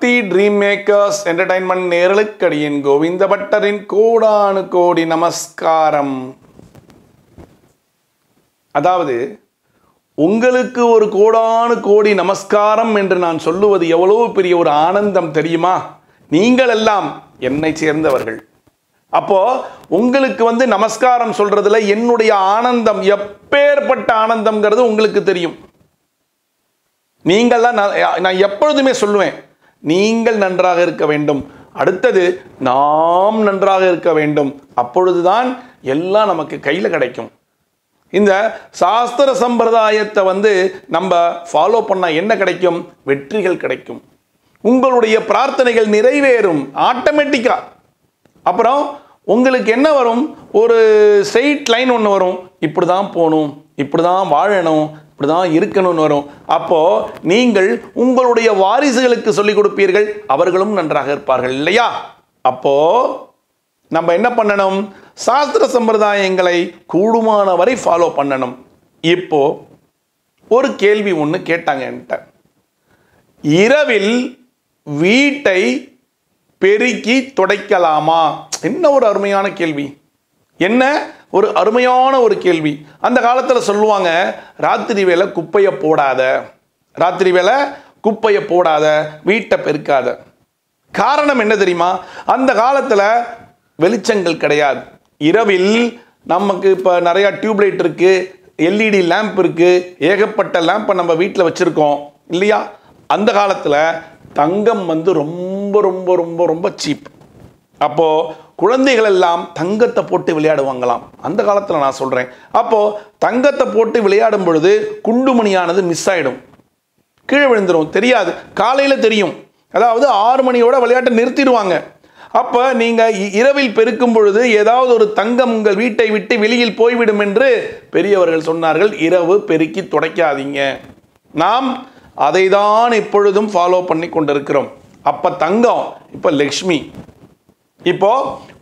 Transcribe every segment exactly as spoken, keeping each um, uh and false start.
பக்தி dream makers entertainment நேயர்களுக்கடியின் கோவிந்த பட்டரின் கோடானு கோடி நமஸ்காரம். அதாவது உங்களுக்கு ஒரு கோடானு கோடி நமஸ்காரம் என்று நான் சொல்லுவது எவ்வளவு பெரிய ஒரு ஆனந்தம் தெரியுமா? நீங்கள் எல்லாம் என்னை சேர்ந்தவர்கள். அப்போ உங்களுக்கு வந்து நமஸ்காரம் சொல்றதுல என்னுடைய ஆனந்தம் எப்பேற்பட்ட ஆனந்தம்ங்கிறது உங்களுக்கு தெரியும். நீங்கள் தான் நான் எப்பொழுதுமே சொல்லுவேன், நீங்கள் நன்றாக இருக்க வேண்டும், அடுத்தது நாம் நன்றாக இருக்க வேண்டும், அப்பொழுதுதான் எல்லாம் நமக்கு கையில் கிடைக்கும். இந்த சாஸ்திர சம்பிரதாயத்தை வந்து நம்ம ஃபாலோ பண்ணால் என்ன கிடைக்கும்? வெற்றிகள் கிடைக்கும், உங்களுடைய பிரார்த்தனைகள் நிறைவேறும் ஆட்டோமேட்டிக்காக. அப்புறம் உங்களுக்கு என்ன வரும்? ஒரு ஸ்ட்ரெயிட் லைன் ஒன்று வரும், இப்படி தான் போகணும், இப்படி தான் வாழணும், இப்படி தான் இருக்கணும்னு வரும். அப்போது நீங்கள் உங்களுடைய வாரிசுகளுக்கு சொல்லிக் கொடுப்பீர்கள், அவர்களும் நன்றாக இருப்பார்கள் இல்லையா? அப்போது நம்ம என்ன பண்ணணும்? சாஸ்திர சம்பிரதாயங்களை கூடுமான வரை ஃபாலோ பண்ணணும். இப்போது ஒரு கேள்வி ஒன்று கேட்டாங்க என்கிட்ட, இரவில் வீட்டை பெருக்கி துடைக்கலாமா? என்ன ஒரு அருமையான கேள்வி, என்ன ஒரு அருமையான ஒரு கேள்வி. அந்த காலத்தில் சொல்லுவாங்க, ராத்திரி வேலை குப்பையை போடாத, ராத்திரி வேலை குப்பையை போடாத, வீட்டை பெருக்காத. காரணம் என்ன தெரியுமா? அந்த காலத்தில் வெளிச்சங்கள் கிடையாது. இரவில் நமக்கு இப்போ நிறையா டியூப்லைட் இருக்குது, எல்இடி லேம்ப் இருக்குது, ஏகப்பட்ட லேம்பை நம்ம வீட்டில் வச்சுருக்கோம் இல்லையா? அந்த காலத்தில் தங்கம் வந்து ரொம்ப ரொம்ப ரொம்ப ரொம்ப சீப். அப்போது குழந்தைகள் எல்லாம் தங்கத்தை போட்டு விளையாடுவாங்களாம் அந்த காலத்தில், நான் சொல்கிறேன். அப்போது தங்கத்தை போட்டு விளையாடும் பொழுது குண்டுமணியானது மிஸ் ஆகிடும், கீழே விழுந்துடும், தெரியாது, காலையில் தெரியும். அதாவது ஆறு மணியோட விளையாட்டை நிறுத்திடுவாங்க. அப்போ நீங்கள் இரவில் பெருக்கும் பொழுது ஏதாவது ஒரு தங்கம் உங்கள் வீட்டை விட்டு வெளியில் போய்விடும் என்று பெரியவர்கள் சொன்னார்கள். இரவு பெருக்கி துடைக்காதீங்க. நாம் அதை தான் இப்பொழுதும் ஃபாலோ பண்ணி கொண்டிருக்கிறோம். அப்போ தங்கம் இப்போ லக்ஷ்மி, இப்போ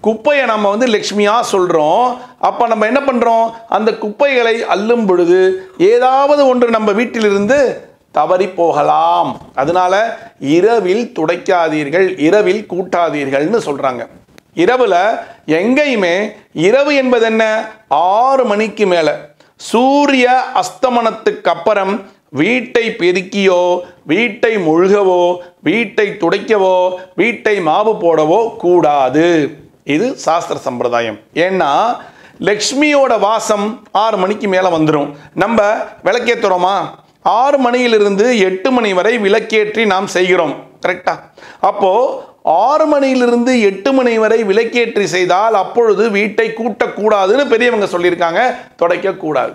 குப்பையை நம்ம வந்து லக்ஷ்மியாக சொல்கிறோம். அப்போ நம்ம என்ன பண்ணுறோம்? அந்த குப்பைகளை அள்ளும் பொழுது ஏதாவது ஒன்று நம்ம வீட்டிலிருந்து தவறி போகலாம். அதனால இரவில் துடைக்காதீர்கள், இரவில் கூட்டாதீர்கள்னு சொல்கிறாங்க. இரவில் எங்கேயுமே இரவு என்பது என்ன? ஆறு மணிக்கு மேலே சூரிய அஸ்தமனத்துக்கு அப்புறம் வீட்டை பெருக்கியோ, வீட்டை முழுகவோ, வீட்டை துடைக்கவோ, வீட்டை மாவு போடவோ கூடாது. இது சாஸ்திர சம்பிரதாயம். ஏன்னா லக்ஷ்மியோட வாசம் ஆறு மணிக்கு மேலே வந்துடும். நம்ம விளக்கேற்றுறோமா? ஆறு மணியிலிருந்து எட்டு மணி வரை விளக்கேற்றி நாம் செய்கிறோம், கரெக்டா? அப்போது ஆறு மணியிலிருந்து எட்டு மணி வரை விளக்கேற்றி செய்தால் அப்பொழுது வீட்டை கூட்டக்கூடாதுன்னு பெரியவங்க சொல்லியிருக்காங்க, துடைக்கக்கூடாது.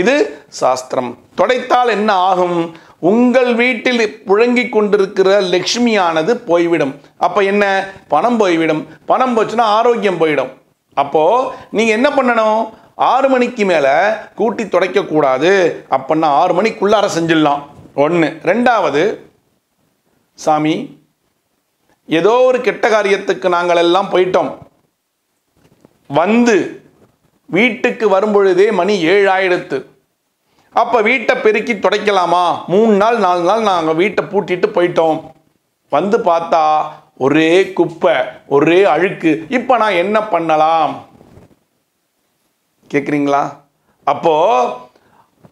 இது சாஸ்திரம். தொடைத்தால் என்ன ஆகும்? உங்கள் வீட்டில் புழங்கி கொண்டிருக்கிற லக்ஷ்மியானது போய்விடும். அப்போ என்ன? பணம் போய்விடும். பணம் போச்சுன்னா ஆரோக்கியம் போயிடும். அப்போது நீங்கள் என்ன பண்ணணும்? ஆறு மணிக்கு மேலே கூட்டி துடைக்கக்கூடாது. அப்படின்னா ஆறு மணிக்குள்ளார செஞ்சிடலாம், ஒன்று. ரெண்டாவது, சாமி ஏதோ ஒரு கெட்ட காரியத்துக்கு நாங்கள் எல்லாம் போயிட்டோம், வந்து வீட்டுக்கு வரும்பொழுதே மணி ஏழாயிடுத்து, அப்போ வீட்டை பெருக்கி துடைக்கலாமா? மூணு நாள் நாலு நாள் நாங்கள் வீட்டை பூட்டிட்டு போயிட்டோம், வந்து பார்த்தா ஒரே குப்பை, ஒரே அழுக்கு, இப்போ நான் என்ன பண்ணலாம்? கேட்குறீங்களா? அப்போது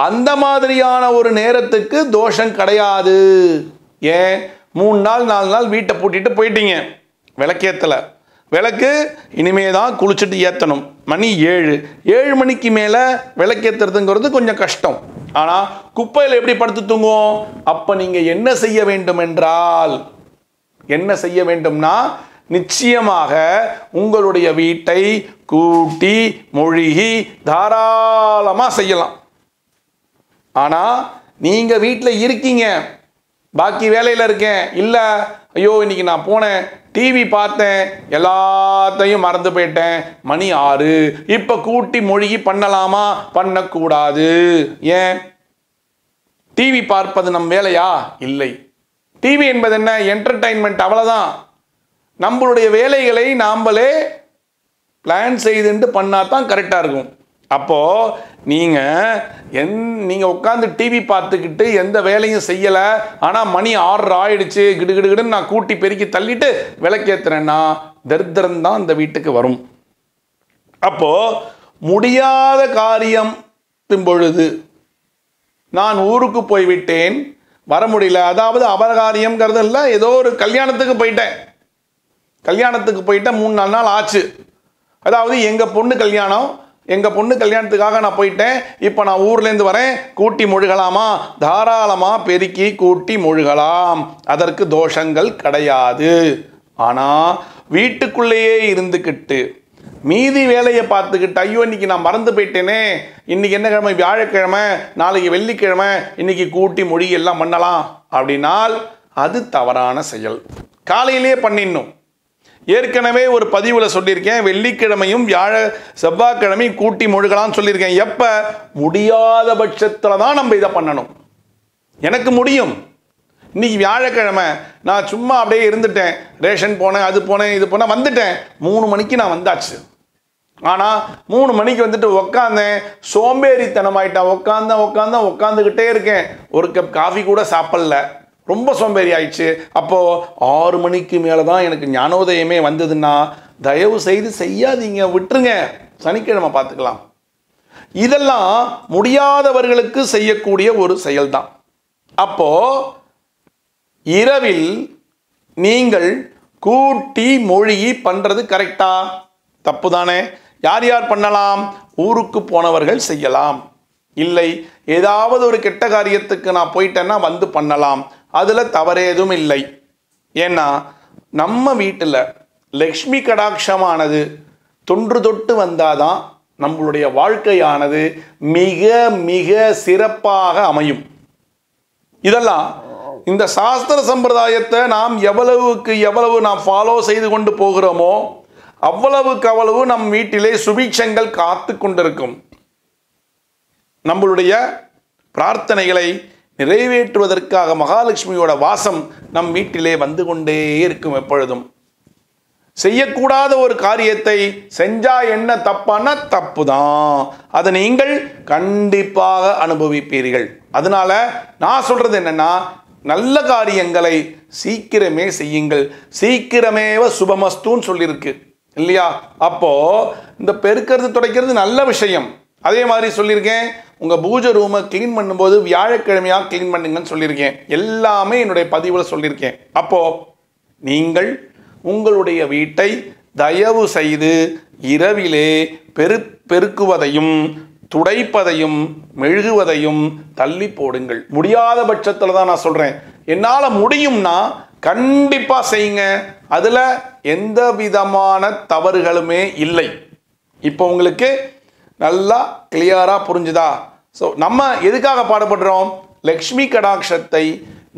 அந்த மாதிரியான ஒரு நேரத்துக்கு தோஷம் கிடையாது. ஏன்? மூணு நாள் நாலு நாள் வீட்டை பூட்டிட்டு போயிட்டீங்க, விளக்கேற்றலை. விளக்கு இனிமே தான் குளிச்சுட்டு ஏற்றணும். மணி ஏழு, ஏழு மணிக்கு மேலே விளக்கேற்றுறதுங்கிறது கொஞ்சம் கஷ்டம். ஆனால் குப்பையில் எப்படி படுத்து தூங்குவோம்? அப்போ நீங்கள் என்ன செய்ய வேண்டும் என்றால், என்ன செய்ய வேண்டும்னா, நிச்சயமாக உங்களுடைய வீட்டை கூட்டி மொழிகி தாராளமாக செய்யலாம். ஆனால் நீங்கள் வீட்டில் இருக்கீங்க, பாக்கி வேலையில் இருக்கேன், இல்லை ஐயோ இன்னைக்கு நான் போனேன், டிவி பார்த்தேன், எல்லாத்தையும் மறந்து போயிட்டேன், மணி ஆறு, இப்போ கூட்டி மொழிகி பண்ணலாமா? பண்ணக்கூடாது. ஏன்? டிவி பார்ப்பது நம் வேலையா? இல்லை. டிவி என்பது என்ன? என்டர்டைன்மெண்ட், அவ்வளோதான். நம்மளுடைய வேலைகளை நாம்பளே பிளான் செய்துட்டு பண்ணால் தான் கரெக்டாக இருக்கும். அப்போ நீங்க என் நீங்க உட்கார்ந்து டிவி பார்த்துக்கிட்டு எந்த வேலையும் செய்யல, ஆனா மணி ஆறு ஆயிடுச்சு கிடுகிடுன்னு நான் கூட்டி பெருக்கி தள்ளிட்டு விளக்கேத்துறேன்னா தரித்திரம் தான் இந்த வீட்டுக்கு வரும். அப்போ முடியாத காரியம் பொழுது நான் ஊருக்கு போய்விட்டேன், வர முடியல, அதாவது அபகாரியம் கருதல்ல, ஏதோ ஒரு கல்யாணத்துக்கு போயிட்டேன், கல்யாணத்துக்கு போயிட்டேன் மூணு நாலு நாள் ஆச்சு, அதாவது எங்கள் பொண்ணு கல்யாணம், எங்கள் பொண்ணு கல்யாணத்துக்காக நான் போயிட்டேன், இப்போ நான் ஊர்லேருந்து வரேன், கூட்டி மொழுகலாமா? தாராளமாக பெருக்கி கூட்டி மொழுகலாம், அதற்கு தோஷங்கள் கிடையாது. ஆனால் வீட்டுக்குள்ளேயே இருந்துக்கிட்டு மீதி வேலையை பார்த்துக்கிட்டு ஐயோ இன்னைக்கு நான் மறந்து போயிட்டேனே, இன்னைக்கு என்ன கிழமை? வியாழக்கிழமை, நாளைக்கு வெள்ளிக்கிழமை, இன்னைக்கு கூட்டி மொழி எல்லாம் பண்ணலாம் அப்படின்னால் அது தவறான செயல். காலையிலே பண்ணிடணும். ஏற்கனவே ஒரு பதிவில் சொல்லியிருக்கேன், வெள்ளிக்கிழமையும் வியாழ செவ்வாய்க்கிழமையும் கூட்டி மொழிகளான்னு சொல்லியிருக்கேன். எப்போ? முடியாத பட்சத்தில் தான் நம்ம இதை பண்ணணும். எனக்கு முடியும், இன்னைக்கு வியாழக்கிழமை நான் சும்மா அப்படியே இருந்துட்டேன், ரேஷன் போனேன், அது போனேன், இது போனேன், வந்துட்டேன், மூணு மணிக்கு நான் வந்தாச்சு. ஆனால் மூணு மணிக்கு வந்துட்டு உக்காந்தேன், சோம்பேறித்தனமாயிட்டேன், உக்காந்தேன் உக்காந்தேன் உக்காந்துக்கிட்டே இருக்கேன், ஒரு கப் காஃபி கூட சாப்பிடல, ரொம்ப சோம்பேறி ஆயிடுச்சு. அப்போது ஆறு மணிக்கு மேலே தான் எனக்கு ஞானோதயமே வந்ததுன்னா தயவு செய்து செய்யாதீங்க, விட்டுருங்க, சனிக்கிழமை பார்த்துக்கலாம். இதெல்லாம் முடியாதவர்களுக்கு செய்யக்கூடிய ஒரு செயல்தான். அப்போது இரவில் நீங்கள் கூட்டி மொழிகி பண்ணுறது கரெக்டா? தப்பு தானே. யார் யார் பண்ணலாம்? ஊருக்கு போனவர்கள் செய்யலாம். இல்லை ஏதாவது ஒரு கெட்ட காரியத்துக்கு நான் போயிட்டேன்னா வந்து பண்ணலாம், அதில் தவறேதும் இல்லை. ஏன்னா நம்ம வீட்டில் லக்ஷ்மி கடாட்சமானது தொன்று தொட்டு வந்தாதான் நம்மளுடைய வாழ்க்கையானது மிக மிக சிறப்பாக அமையும். இதெல்லாம் இந்த சாஸ்திர சம்பிரதாயத்தை நாம் எவ்வளவுக்கு எவ்வளவு நாம் ஃபாலோ செய்து கொண்டு போகிறோமோ அவ்வளவுக்கு அவ்வளவு நம் வீட்டிலே சுபிட்சங்கள் காத்து கொண்டிருக்கும். நம்மளுடைய பிரார்த்தனைகளை நிறைவேற்றுவதற்காக மகாலட்சுமியோட வாசம் நம் வீட்டிலே வந்து கொண்டே இருக்கும். எப்பொழுதும் செய்யக்கூடாத ஒரு காரியத்தை செஞ்சா என்ன தப்பானா தப்பு தான், அதை நீங்கள் கண்டிப்பாக அனுபவிப்பீர்கள். அதனால நான் சொல்றது என்னன்னா, நல்ல காரியங்களை சீக்கிரமே செய்யுங்கள். சீக்கிரமேவ சுபமஸ்துன்னு சொல்லியிருக்கு இல்லையா? அப்போது இந்த பெருக்கிறது துடைக்கிறது நல்ல விஷயம். அதே மாதிரி சொல்லியிருக்கேன், உங்கள் பூஜை ரூமை க்ளீன் பண்ணும்போது வியாழக்கிழமையாக க்ளீன் பண்ணுங்கன்னு சொல்லியிருக்கேன். எல்லாமே என்னுடைய பதிவில் சொல்லியிருக்கேன். அப்போது நீங்கள் உங்களுடைய வீட்டை தயவு செய்து இரவிலே பெரு பெருக்குவதையும் துடைப்பதையும் மெழுகுவதையும் தள்ளி போடுங்கள். முடியாத பட்சத்தில் தான் நான் சொல்கிறேன், என்னால் முடியும்னா கண்டிப்பாக செய்யுங்க, அதில் எந்த விதமான தவறுகளுமே இல்லை. இப்போ உங்களுக்கு நல்லா கிளியராக புரிஞ்சுதா? ஸோ நம்ம எதுக்காக பாடுபடுறோம்? லக்ஷ்மி கடாட்சத்தை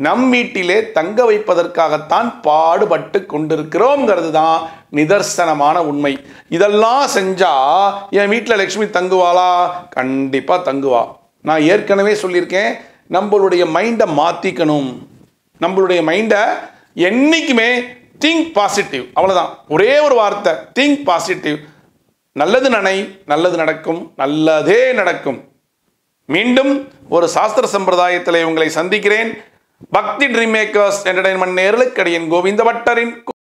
நம் வீட்டிலே தங்க வைப்பதற்காகத்தான் பாடுபட்டு கொண்டிருக்கிறோம்ங்கிறது தான் நிதர்சனமான உண்மை. இதெல்லாம் செஞ்சால் என் வீட்டில் லக்ஷ்மி தங்குவாளா? கண்டிப்பாக தங்குவா. நான் ஏற்கனவே சொல்லியிருக்கேன், நம்மளுடைய மைண்டை மாற்றிக்கணும். நம்மளுடைய மைண்டை என்றைக்குமே திங்க் பாசிட்டிவ், அவ்வளோதான். ஒரே ஒரு வார்த்தை, திங்க் பாசிட்டிவ். நல்லது நனை, நல்லது நடக்கும், நல்லதே நடக்கும். மீண்டும் ஒரு சாஸ்திர சம்பிரதாயத்தில் உங்களை சந்திக்கிறேன். பக்தி ட்ரீம் மேக்கர்ஸ் என்டர்டைன்மெண்ட் நேயர்களுக்கு என் கோவிந்த பட்டரின்